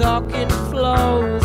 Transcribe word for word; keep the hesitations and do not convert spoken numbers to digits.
Talking flows.